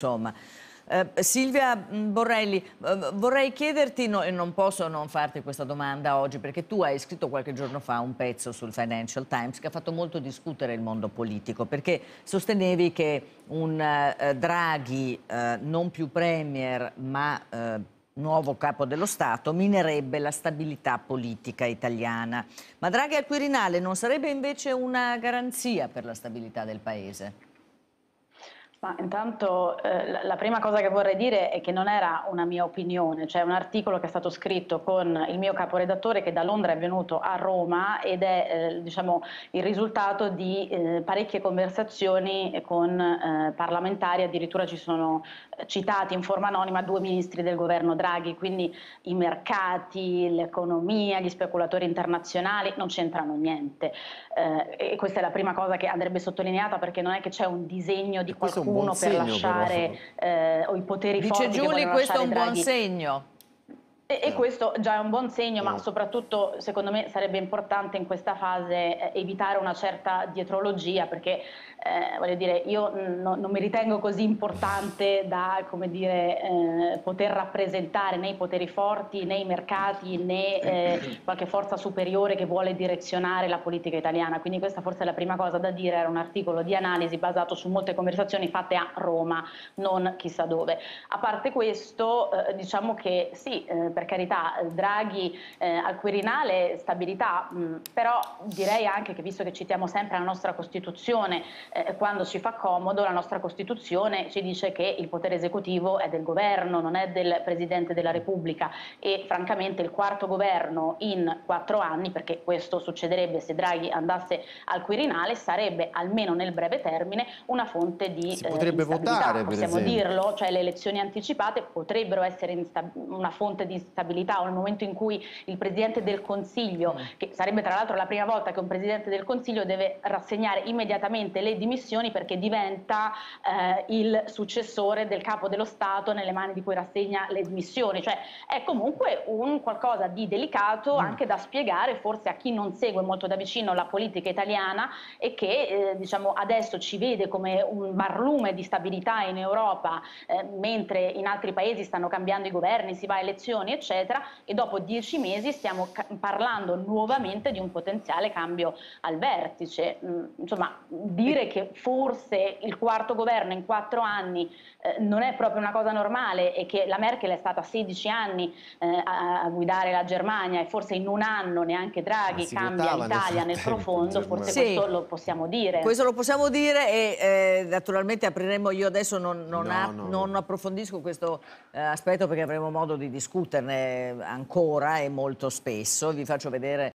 Insomma, Silvia Borrelli, vorrei chiederti, e non posso non farti questa domanda oggi, perché tu hai scritto qualche giorno fa un pezzo sul Financial Times che ha fatto molto discutere il mondo politico, perché sostenevi che un Draghi non più premier ma nuovo capo dello Stato minerebbe la stabilità politica italiana. Ma Draghi al Quirinale non sarebbe invece una garanzia per la stabilità del Paese? Ma intanto la prima cosa che vorrei dire è che non era una mia opinione, cioè un articolo che è stato scritto con il mio caporedattore che da Londra è venuto a Roma ed è diciamo, il risultato di parecchie conversazioni con parlamentari, addirittura ci sono citati in forma anonima 2 ministri del governo Draghi, quindi i mercati, l'economia, gli speculatori internazionali non c'entrano niente. E questa è la prima cosa che andrebbe sottolineata, perché non è che c'è un disegno di qualcosa uno per lasciare o i poteri forti. Dice Giulia, questo è un buon segno. E questo già è un buon segno, ma soprattutto secondo me sarebbe importante in questa fase evitare una certa dietrologia, perché voglio dire, io non mi ritengo così importante da, come dire, poter rappresentare né i poteri forti, né i mercati, né qualche forza superiore che vuole direzionare la politica italiana. Quindi questa forse è la prima cosa da dire, era un articolo di analisi basato su molte conversazioni fatte a Roma, non chissà dove. A parte questo, diciamo che sì, per carità, Draghi al Quirinale, stabilità, però direi anche che, visto che citiamo sempre la nostra Costituzione, quando ci fa comodo, la nostra Costituzione ci dice che il potere esecutivo è del governo, non è del Presidente della Repubblica, e francamente il quarto governo in 4 anni, perché questo succederebbe se Draghi andasse al Quirinale, sarebbe almeno nel breve termine una fonte di instabilità. Votare, possiamo dirlo, cioè le elezioni anticipate potrebbero essere una fonte di instabilità, o nel momento in cui il Presidente del Consiglio, che sarebbe tra l'altro la prima volta che un Presidente del Consiglio deve rassegnare immediatamente le dimissioni perché diventa il successore del Capo dello Stato nelle mani di cui rassegna le dimissioni, cioè è comunque un qualcosa di delicato anche da spiegare forse a chi non segue molto da vicino la politica italiana e che diciamo adesso ci vede come un barlume di stabilità in Europa, mentre in altri paesi stanno cambiando i governi, si va a elezioni eccetera, e dopo 10 mesi stiamo parlando nuovamente di un potenziale cambio al vertice. Insomma, dire che forse il quarto governo in 4 anni non è proprio una cosa normale, e che la Merkel è stata 16 anni a guidare la Germania e forse in un anno neanche Draghi cambia l'Italia nel profondo, forse questo lo possiamo dire. Questo lo possiamo dire, e naturalmente apriremo, io adesso non approfondisco questo aspetto perché avremo modo di discuterne ancora e molto spesso. Vi faccio vedere